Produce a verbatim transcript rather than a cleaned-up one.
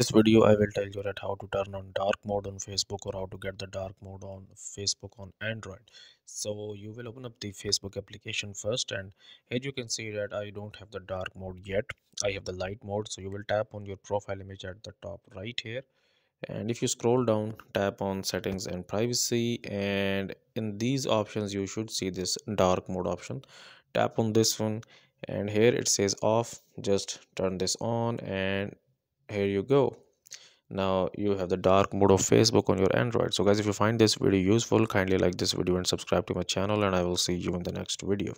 This video I will tell you that how to turn on dark mode on Facebook, or how to get the dark mode on Facebook on Android. So you will open up the Facebook application first, and here you can see that I don't have the dark mode yet. I have the light mode. So you will tap on your profile image at the top right here, and if you scroll down, tap on settings and privacy, and in these options you should see this dark mode option. Tap on this one, and here it says off. Just turn this on, and here you go. Now you have the dark mode of Facebook on your Android. So guys, if you find this video useful, kindly like this video and subscribe to my channel, and I will see you in the next video.